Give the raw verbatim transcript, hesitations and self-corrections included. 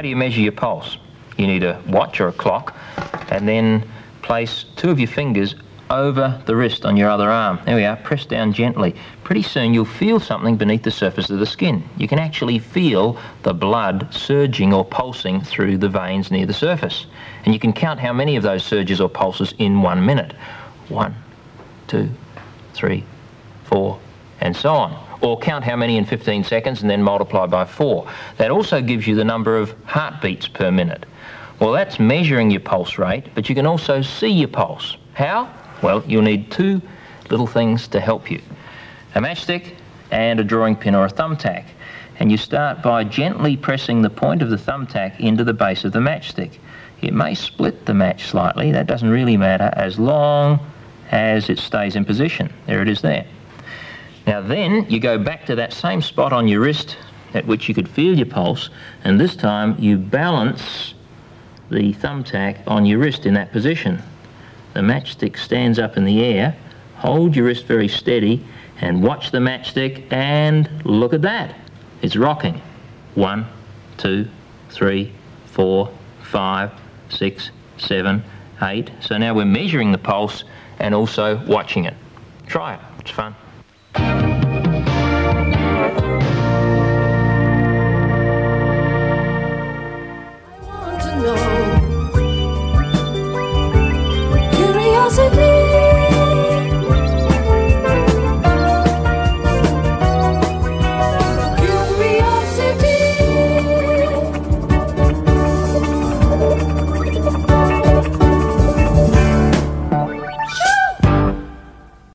How do you measure your pulse? You need a watch or a clock, and then place two of your fingers over the wrist on your other arm. There we are, press down gently. Pretty soon you'll feel something beneath the surface of the skin. You can actually feel the blood surging or pulsing through the veins near the surface. And you can count how many of those surges or pulses in one minute. One, two, three, four, and so on. Or count how many in fifteen seconds and then multiply by four. That also gives you the number of heartbeats per minute. Well, that's measuring your pulse rate, but you can also see your pulse. How? Well, you'll need two little things to help you. A matchstick and a drawing pin or a thumbtack. And you start by gently pressing the point of the thumbtack into the base of the matchstick. It may split the match slightly, that doesn't really matter as long as it stays in position. There it is there. Now then, you go back to that same spot on your wrist at which you could feel your pulse, and this time you balance the thumbtack on your wrist in that position. The matchstick stands up in the air, hold your wrist very steady, and watch the matchstick, and look at that. It's rocking. One, two, three, four, five, six, seven, eight. So now we're measuring the pulse and also watching it. Try it, it's fun. Thank you.